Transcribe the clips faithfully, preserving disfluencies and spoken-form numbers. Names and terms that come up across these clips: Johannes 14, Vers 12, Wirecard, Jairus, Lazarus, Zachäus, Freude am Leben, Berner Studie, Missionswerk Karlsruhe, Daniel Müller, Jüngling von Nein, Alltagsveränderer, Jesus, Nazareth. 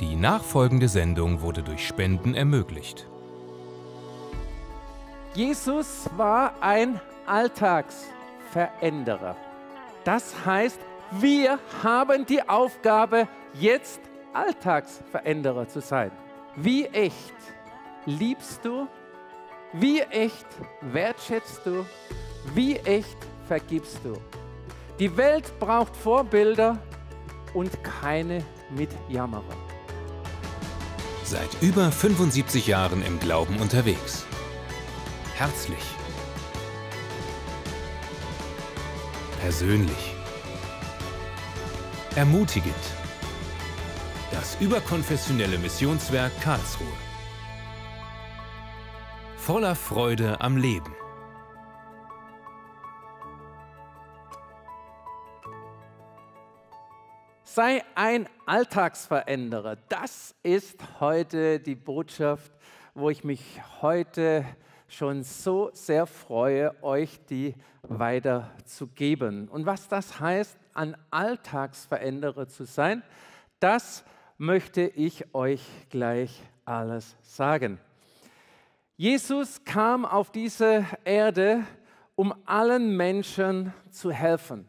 Die nachfolgende Sendung wurde durch Spenden ermöglicht. Jesus war ein Alltagsveränderer. Das heißt, wir haben die Aufgabe, jetzt Alltagsveränderer zu sein. Wie echt liebst du? Wie echt wertschätzt du? Wie echt vergibst du? Die Welt braucht Vorbilder und keine Mitjammerer. Seit über fünfundsiebzig Jahren im Glauben unterwegs. Herzlich. Persönlich. Ermutigend. Das überkonfessionelle Missionswerk Karlsruhe. Voller Freude am Leben. Sei ein Alltagsveränderer. Das ist heute die Botschaft, wo ich mich heute schon so sehr freue, euch die weiterzugeben. Und was das heißt, ein Alltagsveränderer zu sein, das möchte ich euch gleich alles sagen. Jesus kam auf diese Erde, um allen Menschen zu helfen.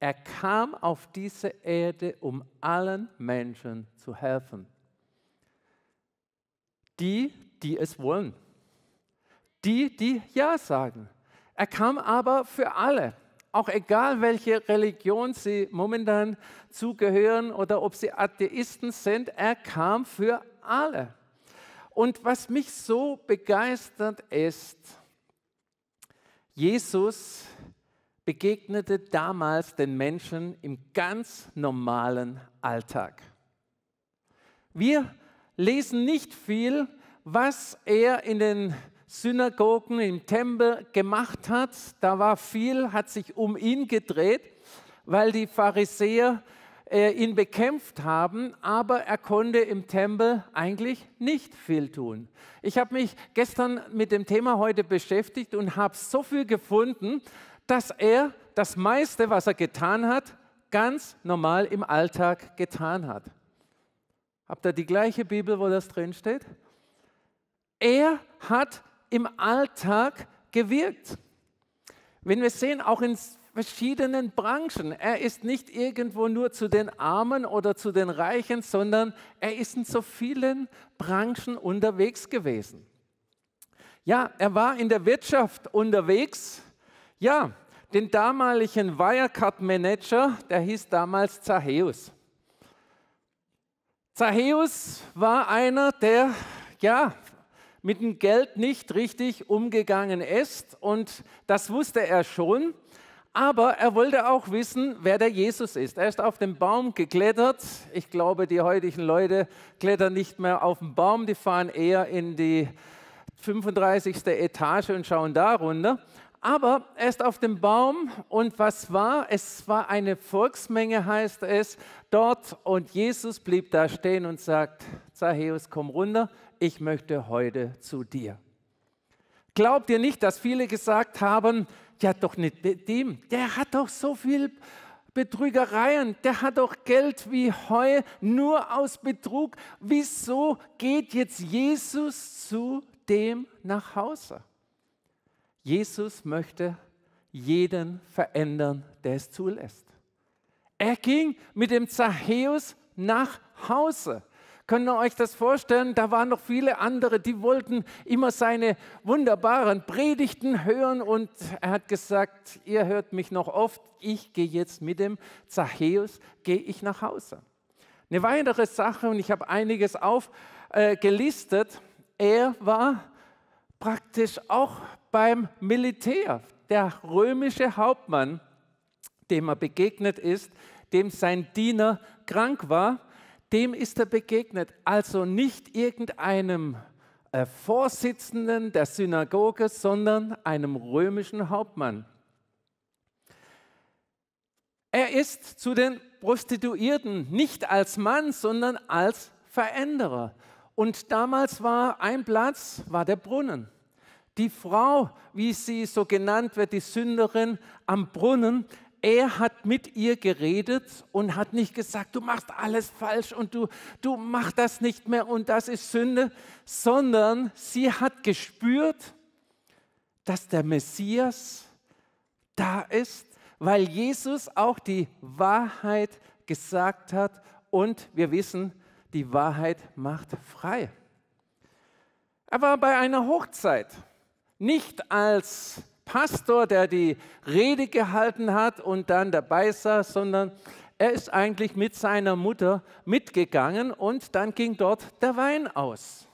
Er kam auf diese Erde, um allen Menschen zu helfen. Die, die es wollen. Die, die Ja sagen. Er kam aber für alle. Auch egal, welche Religion sie momentan zugehören oder ob sie Atheisten sind, er kam für alle. Und was mich so begeistert ist, Jesus begegnete damals den Menschen im ganz normalen Alltag. Wir lesen nicht viel, was er in den Synagogen, im Tempel gemacht hat. Da war viel, hat sich um ihn gedreht, weil die Pharisäer äh, ihn bekämpft haben, aber er konnte im Tempel eigentlich nicht viel tun. Ich habe mich gestern mit dem Thema heute beschäftigt und habe so viel gefunden, dass er das meiste, was er getan hat, ganz normal im Alltag getan hat. Habt ihr die gleiche Bibel, wo das drin steht? Er hat im Alltag gewirkt. Wenn wir sehen, auch in verschiedenen Branchen, er ist nicht irgendwo nur zu den Armen oder zu den Reichen, sondern er ist in so vielen Branchen unterwegs gewesen. Ja, er war in der Wirtschaft unterwegs. Ja, den damaligen Wirecard-Manager, der hieß damals Zachäus. Zachäus war einer, der, ja, mit dem Geld nicht richtig umgegangen ist, und das wusste er schon, aber er wollte auch wissen, wer der Jesus ist. Er ist auf den Baum geklettert. Ich glaube, die heutigen Leute klettern nicht mehr auf den Baum, die fahren eher in die fünfunddreißigste Etage und schauen da runter. Aber er ist auf dem Baum, und was war? Es war eine Volksmenge, heißt es, dort, und Jesus blieb da stehen und sagt: Zachäus, komm runter, ich möchte heute zu dir. Glaubt ihr nicht, dass viele gesagt haben, ja doch nicht mit dem, der hat doch so viel Betrügereien, der hat doch Geld wie Heu, nur aus Betrug. Wieso geht jetzt Jesus zu dem nach Hause? Jesus möchte jeden verändern, der es zulässt. Er ging mit dem Zachäus nach Hause. Könnt ihr euch das vorstellen? Da waren noch viele andere, die wollten immer seine wunderbaren Predigten hören, und er hat gesagt, ihr hört mich noch oft, ich gehe jetzt mit dem Zachäus, gehe ich nach Hause. Eine weitere Sache, und ich habe einiges aufgelistet, äh, er war praktisch auch beim Militär, der römische Hauptmann, dem er begegnet ist, dem sein Diener krank war, dem ist er begegnet. Also nicht irgendeinem äh, Vorsitzenden der Synagoge, sondern einem römischen Hauptmann. Er ist zu den Prostituierten, nicht als Mann, sondern als Veränderer. Und damals war ein Platz, war der Brunnen. Die Frau, wie sie so genannt wird, die Sünderin am Brunnen, er hat mit ihr geredet und hat nicht gesagt, du machst alles falsch und du, du machst das nicht mehr und das ist Sünde, sondern sie hat gespürt, dass der Messias da ist, weil Jesus auch die Wahrheit gesagt hat und wir wissen, die Wahrheit macht frei. Er war bei einer Hochzeit, nicht als Pastor, der die Rede gehalten hat und dann dabei saß, sondern er ist eigentlich mit seiner Mutter mitgegangen und dann ging dort der Wein aus.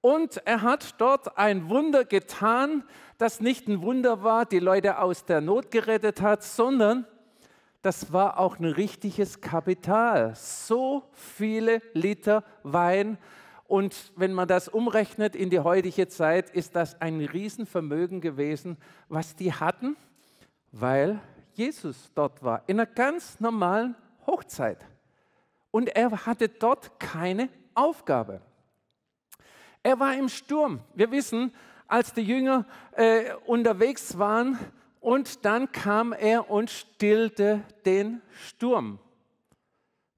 Und er hat dort ein Wunder getan, das nicht ein Wunder war, die Leute aus der Not gerettet hat, sondern das war auch ein richtiges Kapital. So viele Liter Wein. Und wenn man das umrechnet in die heutige Zeit, ist das ein Riesenvermögen gewesen, was die hatten, weil Jesus dort war, in einer ganz normalen Hochzeit. Und er hatte dort keine Aufgabe. Er war im Sturm. Wir wissen, als die Jünger äh, unterwegs waren und dann kam er und stillte den Sturm.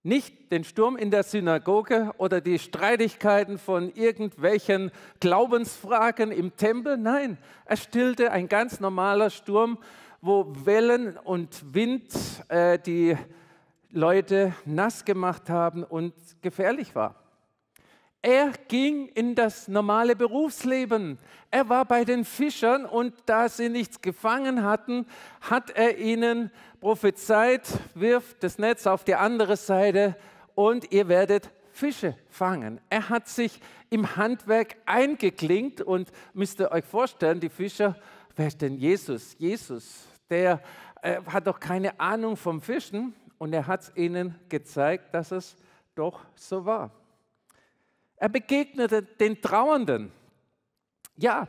Nicht den Sturm in der Synagoge oder die Streitigkeiten von irgendwelchen Glaubensfragen im Tempel, nein, er stillte ein ganz normaler Sturm, wo Wellen und Wind äh, die Leute nass gemacht haben und gefährlich war. Er ging in das normale Berufsleben. Er war bei den Fischern und da sie nichts gefangen hatten, hat er ihnen prophezeit, wirft das Netz auf die andere Seite und ihr werdet Fische fangen. Er hat sich im Handwerk eingeklinkt und müsst ihr euch vorstellen, die Fischer, wer ist denn Jesus? Jesus, der äh, hat doch keine Ahnung vom Fischen und er hat es ihnen gezeigt, dass es doch so war. Er begegnete den Trauernden. Ja,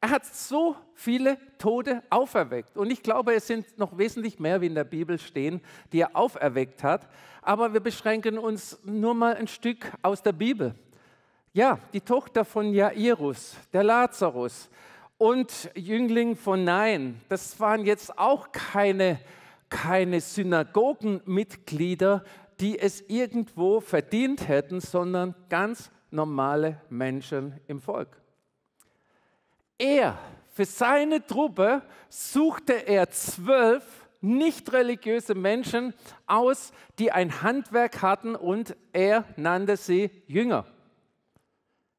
er hat so viele Tote auferweckt. Und ich glaube, es sind noch wesentlich mehr, wie in der Bibel stehen, die er auferweckt hat. Aber wir beschränken uns nur mal ein Stück aus der Bibel. Ja, die Tochter von Jairus, der Lazarus und Jüngling von Nein, das waren jetzt auch keine, keine Synagogenmitglieder, die es irgendwo verdient hätten, sondern ganz normale Menschen im Volk. Er, für seine Truppe, suchte er zwölf nicht religiöse Menschen aus, die ein Handwerk hatten und er nannte sie Jünger.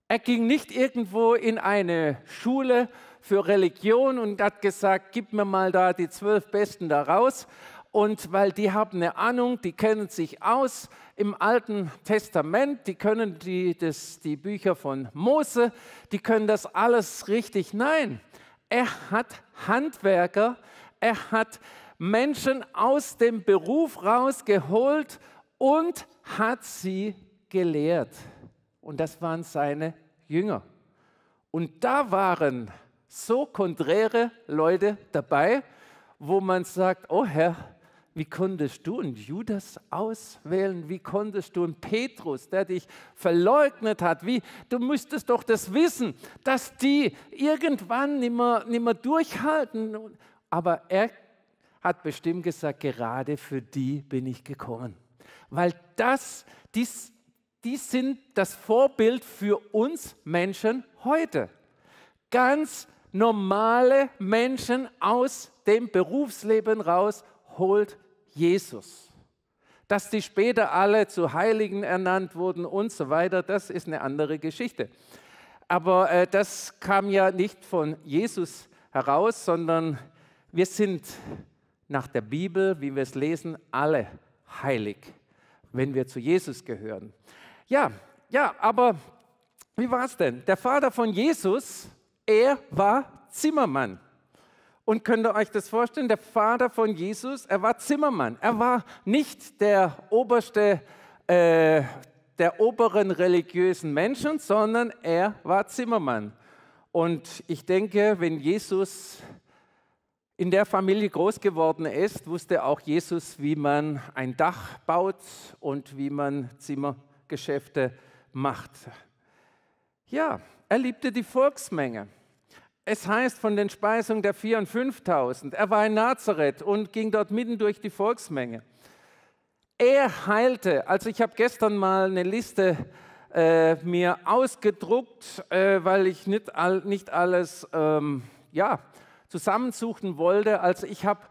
Er ging nicht irgendwo in eine Schule für Religion und hat gesagt, gib mir mal da die zwölf Besten da raus. Und weil die haben eine Ahnung, die kennen sich aus im Alten Testament, die können die, das, die Bücher von Mose, die können das alles richtig. Nein, er hat Handwerker, er hat Menschen aus dem Beruf rausgeholt und hat sie gelehrt. Und das waren seine Jünger. Und da waren so konträre Leute dabei, wo man sagt, oh Herr, wie konntest du einen Judas auswählen? Wie konntest du einen Petrus, der dich verleugnet hat? Wie, du müsstest doch das wissen, dass die irgendwann nicht mehr, nicht mehr durchhalten. Aber er hat bestimmt gesagt, gerade für die bin ich gekommen. Weil das, die, die sind das Vorbild für uns Menschen heute. Ganz normale Menschen aus dem Berufsleben raus holt Jesus. Dass die später alle zu Heiligen ernannt wurden und so weiter, das ist eine andere Geschichte. Aber äh, das kam ja nicht von Jesus heraus, sondern wir sind nach der Bibel, wie wir es lesen, alle heilig, wenn wir zu Jesus gehören. Ja, ja, aber wie war es denn? Der Vater von Jesus, er war Zimmermann. Und könnt ihr euch das vorstellen? Der Vater von Jesus, er war Zimmermann. Er war nicht der oberste, äh, der oberen religiösen Menschen, sondern er war Zimmermann. Und ich denke, wenn Jesus in der Familie groß geworden ist, wusste auch Jesus, wie man ein Dach baut und wie man Zimmergeschäfte macht. Ja, er liebte die Volksmenge. Es heißt von den Speisungen der vier- und fünftausend. Er war in Nazareth und ging dort mitten durch die Volksmenge. Er heilte, also ich habe gestern mal eine Liste äh, mir ausgedruckt, äh, weil ich nicht, all, nicht alles ähm, ja, zusammensuchen wollte. Also ich habe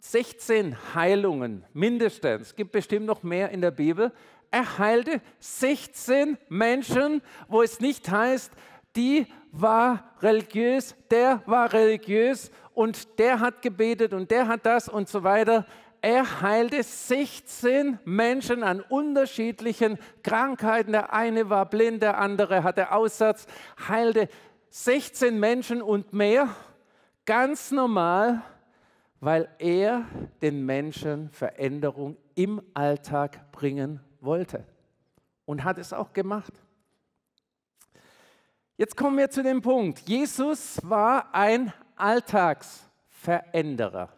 sechzehn Heilungen mindestens, es gibt bestimmt noch mehr in der Bibel. Er heilte sechzehn Menschen, wo es nicht heißt, die war religiös, der war religiös und der hat gebetet und der hat das und so weiter. Er heilte sechzehn Menschen an unterschiedlichen Krankheiten. Der eine war blind, der andere hatte Aussatz. Heilte sechzehn Menschen und mehr, ganz normal, weil er den Menschen Veränderung im Alltag bringen wollte und hat es auch gemacht. Jetzt kommen wir zu dem Punkt. Jesus war ein Alltagsveränderer.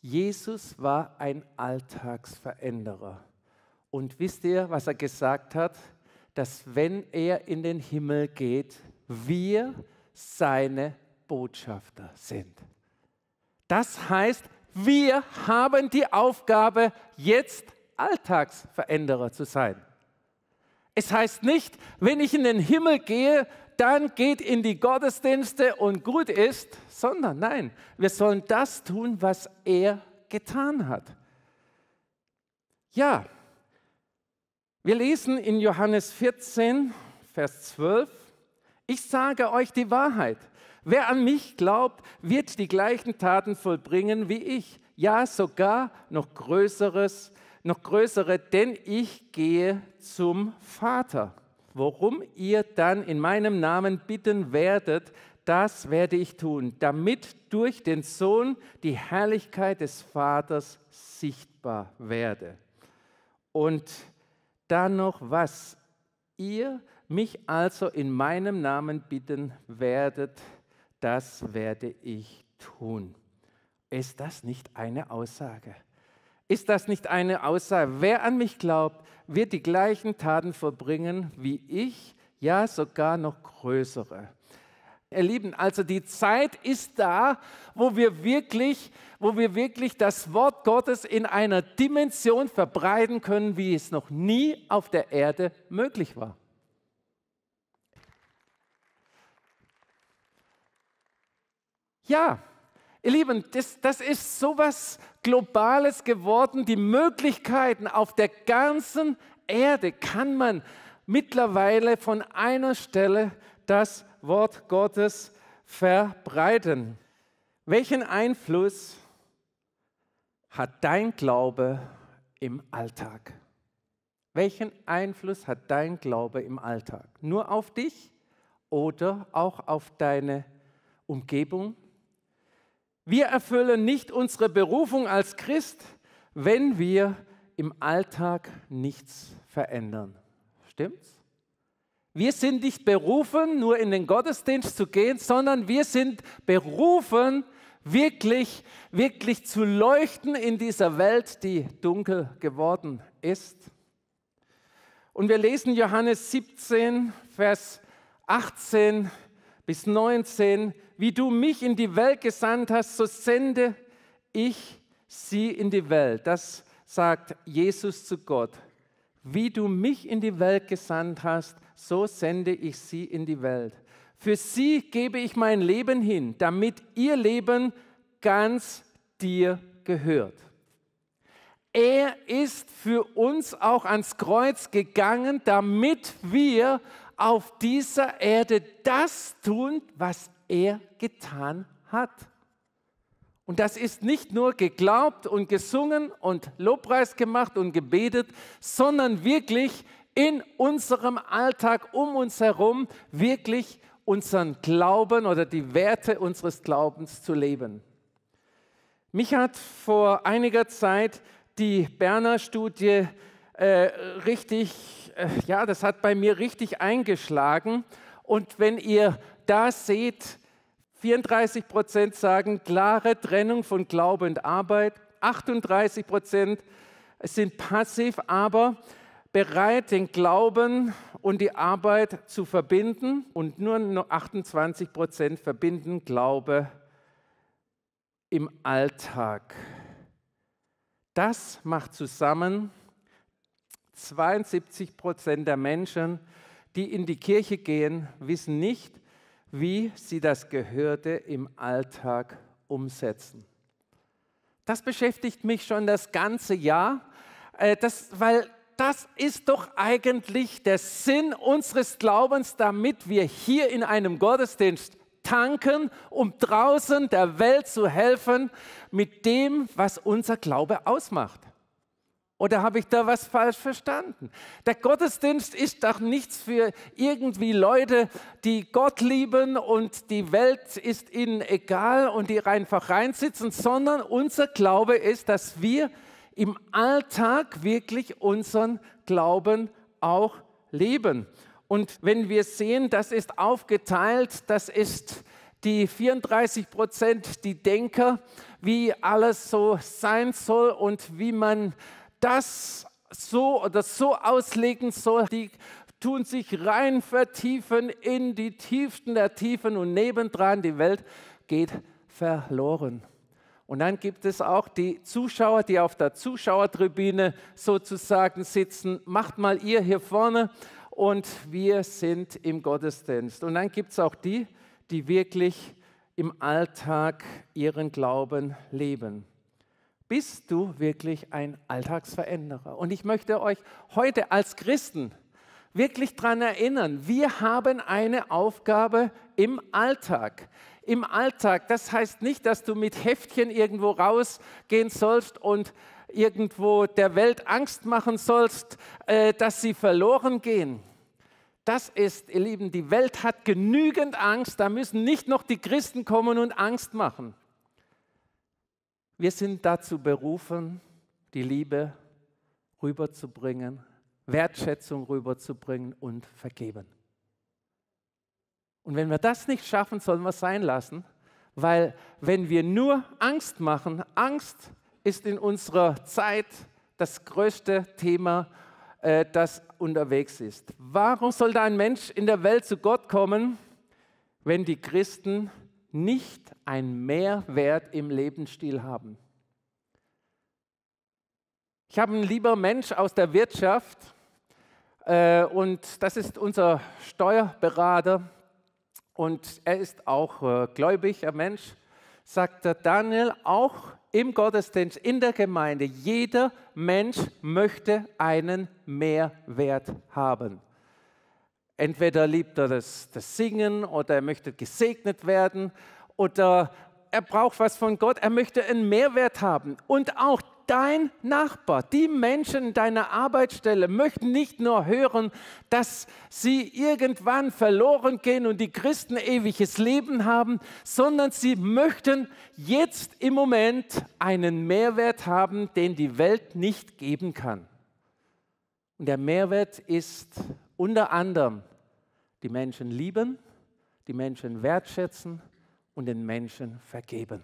Jesus war ein Alltagsveränderer. Und wisst ihr, was er gesagt hat? Dass wenn er in den Himmel geht, wir seine Botschafter sind. Das heißt, wir haben die Aufgabe, jetzt Alltagsveränderer zu sein. Es heißt nicht, wenn ich in den Himmel gehe, dann geht in die Gottesdienste und gut ist, sondern nein, wir sollen das tun, was er getan hat. Ja, wir lesen in Johannes vierzehn, Vers zwölf, ich sage euch die Wahrheit, wer an mich glaubt, wird die gleichen Taten vollbringen wie ich, ja sogar noch Größeres. Noch größere, denn ich gehe zum Vater. Worum ihr dann in meinem Namen bitten werdet, das werde ich tun, damit durch den Sohn die Herrlichkeit des Vaters sichtbar werde. Und dann noch was ihr mich also in meinem Namen bitten werdet, das werde ich tun. Ist das nicht eine Aussage? Ist das nicht eine Aussage? Wer an mich glaubt, wird die gleichen Taten vollbringen wie ich, ja sogar noch größere. Ihr Lieben, also die Zeit ist da, wo wir wirklich, wo wir wirklich das Wort Gottes in einer Dimension verbreiten können, wie es noch nie auf der Erde möglich war. Ja. Ihr Lieben, das, das ist so etwas Globales geworden. Die Möglichkeiten auf der ganzen Erde kann man mittlerweile von einer Stelle das Wort Gottes verbreiten. Welchen Einfluss hat dein Glaube im Alltag? Welchen Einfluss hat dein Glaube im Alltag? Nur auf dich oder auch auf deine Umgebung? Wir erfüllen nicht unsere Berufung als Christ, wenn wir im Alltag nichts verändern. Stimmt's? Wir sind nicht berufen, nur in den Gottesdienst zu gehen, sondern wir sind berufen, wirklich, wirklich zu leuchten in dieser Welt, die dunkel geworden ist. Und wir lesen Johannes siebzehn, Vers achtzehn bis neunzehn. Wie du mich in die Welt gesandt hast, so sende ich sie in die Welt. Das sagt Jesus zu Gott. Wie du mich in die Welt gesandt hast, so sende ich sie in die Welt. Für sie gebe ich mein Leben hin, damit ihr Leben ganz dir gehört. Er ist für uns auch ans Kreuz gegangen, damit wir auf dieser Erde das tun, was er getan hat. Und das ist nicht nur geglaubt und gesungen und Lobpreis gemacht und gebetet, sondern wirklich in unserem Alltag um uns herum wirklich unseren Glauben oder die Werte unseres Glaubens zu leben. Mich hat vor einiger Zeit die Berner Studie äh, richtig, äh, ja, das hat bei mir richtig eingeschlagen. Und wenn ihr da seht, vierunddreißig Prozent sagen, klare Trennung von Glaube und Arbeit. achtunddreißig Prozent sind passiv, aber bereit, den Glauben und die Arbeit zu verbinden. Und nur achtundzwanzig Prozent verbinden Glaube im Alltag. Das macht zusammen zweiundsiebzig Prozent der Menschen, die in die Kirche gehen, wissen nicht, wie sie das Gehörte im Alltag umsetzen. Das beschäftigt mich schon das ganze Jahr, das, weil das ist doch eigentlich der Sinn unseres Glaubens, damit wir hier in einem Gottesdienst tanken, um draußen der Welt zu helfen mit dem, was unser Glaube ausmacht. Oder habe ich da was falsch verstanden? Der Gottesdienst ist doch nichts für irgendwie Leute, die Gott lieben und die Welt ist ihnen egal und die einfach reinsitzen, sondern unser Glaube ist, dass wir im Alltag wirklich unseren Glauben auch leben. Und wenn wir sehen, das ist aufgeteilt, das ist die vierunddreißig Prozent, die Denker, wie alles so sein soll und wie man das so oder so auslegen soll, die tun sich rein vertiefen in die Tiefsten der Tiefen und nebendran die Welt geht verloren. Und dann gibt es auch die Zuschauer, die auf der Zuschauertribüne sozusagen sitzen, macht mal ihr hier vorne und wir sind im Gottesdienst. Und dann gibt es auch die, die wirklich im Alltag ihren Glauben leben. Bist du wirklich ein Alltagsveränderer? Und ich möchte euch heute als Christen wirklich daran erinnern, wir haben eine Aufgabe im Alltag. Im Alltag, das heißt nicht, dass du mit Heftchen irgendwo rausgehen sollst und irgendwo der Welt Angst machen sollst, äh, dass sie verloren gehen. Das ist, ihr Lieben, die Welt hat genügend Angst, da müssen nicht noch die Christen kommen und Angst machen. Wir sind dazu berufen, die Liebe rüberzubringen, Wertschätzung rüberzubringen und vergeben. Und wenn wir das nicht schaffen, sollen wir es sein lassen, weil wenn wir nur Angst machen, Angst ist in unserer Zeit das größte Thema, äh, das unterwegs ist. Warum sollte ein Mensch in der Welt zu Gott kommen, wenn die Christen nicht einen Mehrwert im Lebensstil haben? Ich habe einen lieben Mensch aus der Wirtschaft äh, und das ist unser Steuerberater und er ist auch äh, gläubiger Mensch, sagt der Daniel, auch im Gottesdienst, in der Gemeinde, jeder Mensch möchte einen Mehrwert haben. Entweder liebt er das, das Singen oder er möchte gesegnet werden oder er braucht was von Gott, er möchte einen Mehrwert haben. Und auch dein Nachbar, die Menschen deiner Arbeitsstelle möchten nicht nur hören, dass sie irgendwann verloren gehen und die Christen ewiges Leben haben, sondern sie möchten jetzt im Moment einen Mehrwert haben, den die Welt nicht geben kann. Und der Mehrwert ist unter anderem die Menschen lieben, die Menschen wertschätzen und den Menschen vergeben.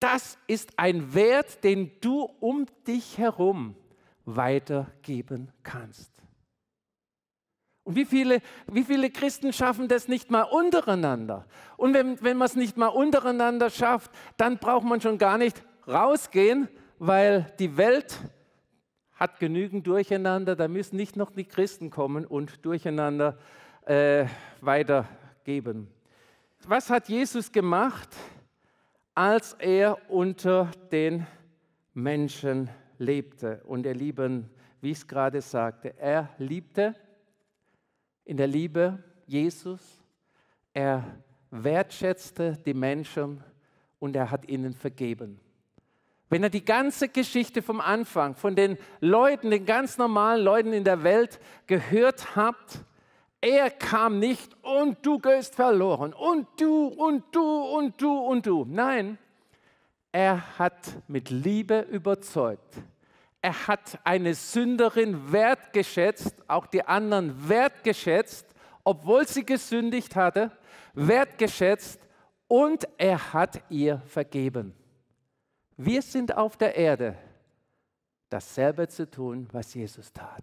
Das ist ein Wert, den du um dich herum weitergeben kannst. Und wie viele, wie viele Christen schaffen das nicht mal untereinander? Und wenn, wenn man es nicht mal untereinander schafft, dann braucht man schon gar nicht rausgehen, weil die Welt hat genügend Durcheinander, da müssen nicht noch die Christen kommen und Durcheinander äh, weitergeben. Was hat Jesus gemacht, als er unter den Menschen lebte? Und ihr Lieben, wie ich es gerade sagte, er liebte in der Liebe Jesus, er wertschätzte die Menschen und er hat ihnen vergeben. Wenn er die ganze Geschichte vom Anfang, von den Leuten, den ganz normalen Leuten in der Welt gehört habt, er kam nicht und du gehst verloren und du und du und du und du. Nein, er hat mit Liebe überzeugt. Er hat eine Sünderin wertgeschätzt, auch die anderen wertgeschätzt, obwohl sie gesündigt hatte, wertgeschätzt und er hat ihr vergeben. Wir sind auf der Erde, dasselbe zu tun, was Jesus tat.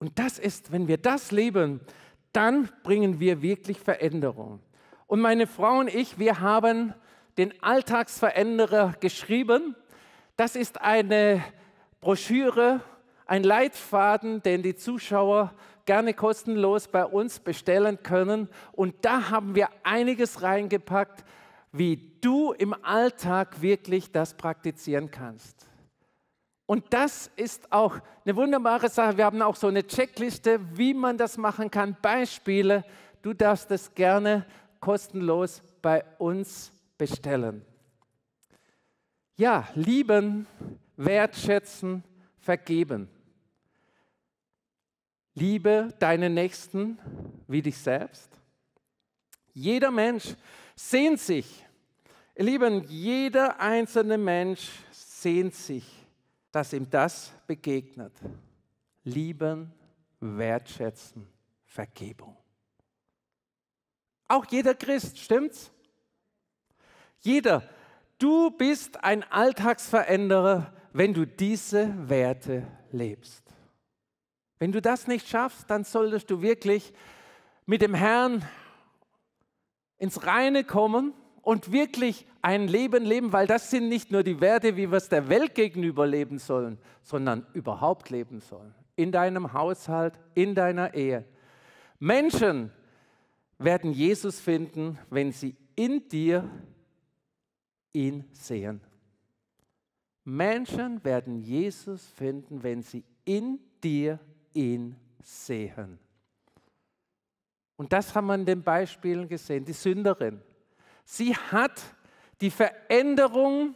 Und das ist, wenn wir das leben, dann bringen wir wirklich Veränderung. Und meine Frau und ich, wir haben den Alltagsveränderer geschrieben. Das ist eine Broschüre, ein Leitfaden, den die Zuschauer gerne kostenlos bei uns bestellen können. Und da haben wir einiges reingepackt, wie du im Alltag wirklich das praktizieren kannst. Und das ist auch eine wunderbare Sache. Wir haben auch so eine Checkliste, wie man das machen kann. Beispiele, du darfst das gerne kostenlos bei uns bestellen. Ja, lieben, wertschätzen, vergeben. Liebe deinen Nächsten wie dich selbst. Jeder Mensch sehnt sich, ihr Lieben, jeder einzelne Mensch sehnt sich, dass ihm das begegnet. Lieben, wertschätzen, Vergebung. Auch jeder Christ, stimmt's? Jeder. Du bist ein Alltagsveränderer, wenn du diese Werte lebst. Wenn du das nicht schaffst, dann solltest du wirklich mit dem Herrn ins Reine kommen und wirklich ein Leben leben, weil das sind nicht nur die Werte, wie wir es der Welt gegenüber leben sollen, sondern überhaupt leben sollen. In deinem Haushalt, in deiner Ehe. Menschen werden Jesus finden, wenn sie in dir ihn sehen. Menschen werden Jesus finden, wenn sie in dir ihn sehen. Und das haben wir in den Beispielen gesehen, die Sünderin. Sie hat die Veränderung,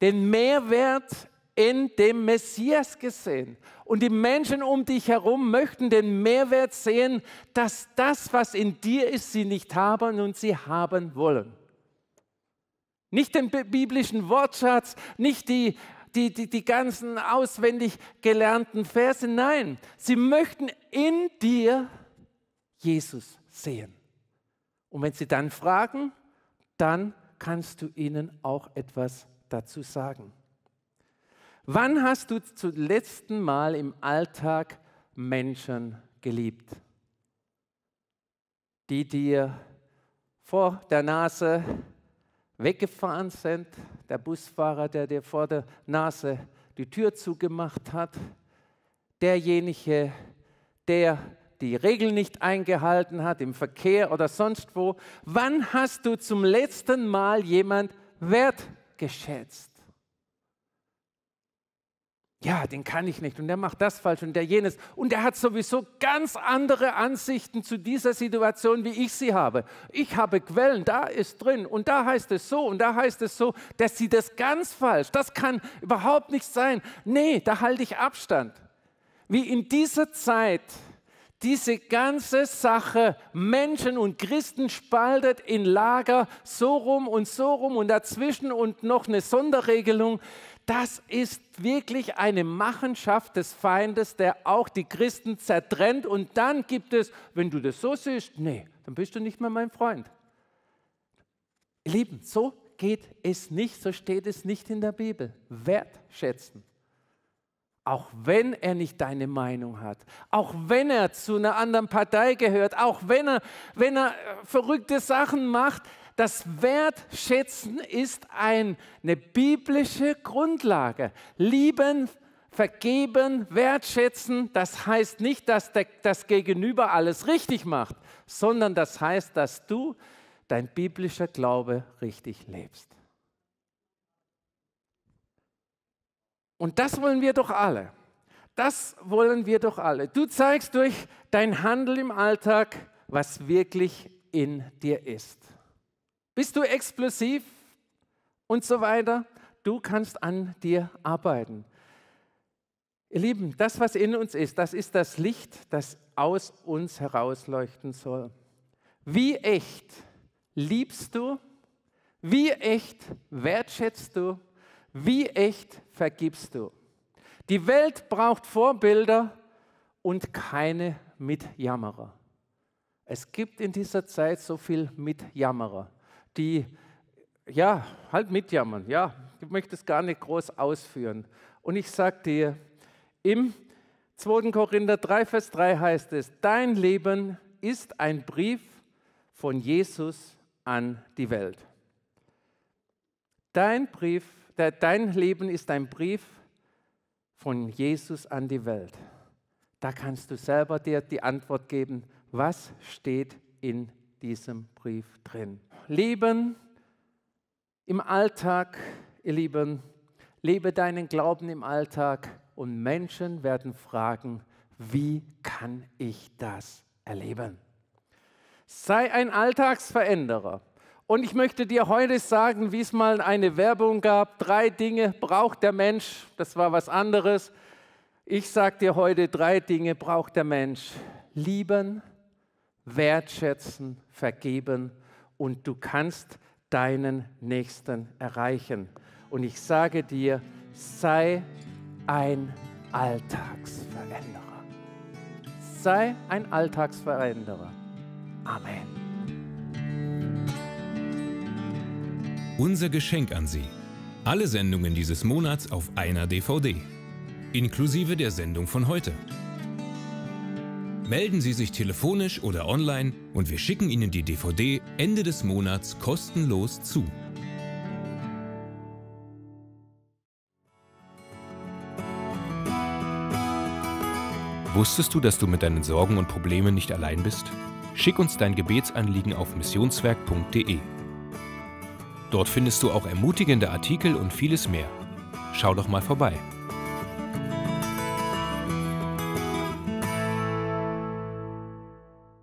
den Mehrwert in dem Messias gesehen. Und die Menschen um dich herum möchten den Mehrwert sehen, dass das, was in dir ist, sie nicht haben und sie haben wollen. Nicht den biblischen Wortschatz, nicht die, die, die, die ganzen auswendig gelernten Verse, nein. Sie möchten in dir Jesus sehen. Und wenn sie dann fragen, dann kannst du ihnen auch etwas dazu sagen. Wann hast du zum letzten Mal im Alltag Menschen geliebt, die dir vor der Nase weggefahren sind, der Busfahrer, der dir vor der Nase die Tür zugemacht hat, derjenige, der die Regeln nicht eingehalten hat, im Verkehr oder sonst wo. Wann hast du zum letzten Mal jemand wertgeschätzt? Ja, den kann ich nicht und der macht das falsch und der jenes. Und der hat sowieso ganz andere Ansichten zu dieser Situation, wie ich sie habe. Ich habe Quellen, da ist drin und da heißt es so und da heißt es so. Der sieht das ganz falsch, das kann überhaupt nicht sein. Nee, da halte ich Abstand. Wie in dieser Zeit diese ganze Sache Menschen und Christen spaltet in Lager, so rum und so rum und dazwischen und noch eine Sonderregelung. Das ist wirklich eine Machenschaft des Feindes, der auch die Christen zertrennt. Und dann gibt es, wenn du das so siehst, nee, dann bist du nicht mehr mein Freund. Ihr Lieben, so geht es nicht, so steht es nicht in der Bibel. Wertschätzen. Auch wenn er nicht deine Meinung hat, auch wenn er zu einer anderen Partei gehört, auch wenn er, wenn er verrückte Sachen macht, das Wertschätzen ist eine biblische Grundlage. Lieben, vergeben, wertschätzen, das heißt nicht, dass der, das Gegenüber alles richtig macht, sondern das heißt, dass du dein biblischer Glaube richtig lebst. Und das wollen wir doch alle. Das wollen wir doch alle. Du zeigst durch dein Handeln im Alltag, was wirklich in dir ist. Bist du explosiv und so weiter? Du kannst an dir arbeiten. Ihr Lieben, das, was in uns ist, das ist das Licht, das aus uns herausleuchten soll. Wie echt liebst du? Wie echt wertschätzt du? Wie echt vergibst du? Die Welt braucht Vorbilder und keine Mitjammerer. Es gibt in dieser Zeit so viel Mitjammerer, die ja halt mitjammern. Ja, ich möchte es gar nicht groß ausführen. Und ich sage dir, im zweiter Korinther drei, Vers drei heißt es, dein Leben ist ein Brief von Jesus an die Welt. Dein, Brief, dein Leben ist ein Brief von Jesus an die Welt. Da kannst du selber dir die Antwort geben, was steht in diesem Brief drin. Leben im Alltag, ihr Lieben, lebe deinen Glauben im Alltag und Menschen werden fragen, wie kann ich das erleben? Sei ein Alltagsveränderer. Und ich möchte dir heute sagen, wie es mal eine Werbung gab, drei Dinge braucht der Mensch, das war was anderes. Ich sage dir heute, drei Dinge braucht der Mensch. Lieben, wertschätzen, vergeben und du kannst deinen Nächsten erreichen. Und ich sage dir, sei ein Alltagsveränderer. Sei ein Alltagsveränderer. Amen. Unser Geschenk an Sie. Alle Sendungen dieses Monats auf einer D V D. Inklusive der Sendung von heute. Melden Sie sich telefonisch oder online und wir schicken Ihnen die D V D Ende des Monats kostenlos zu. Wusstest du, dass du mit deinen Sorgen und Problemen nicht allein bist? Schick uns dein Gebetsanliegen auf missionswerk punkt de. Dort findest du auch ermutigende Artikel und vieles mehr. Schau doch mal vorbei.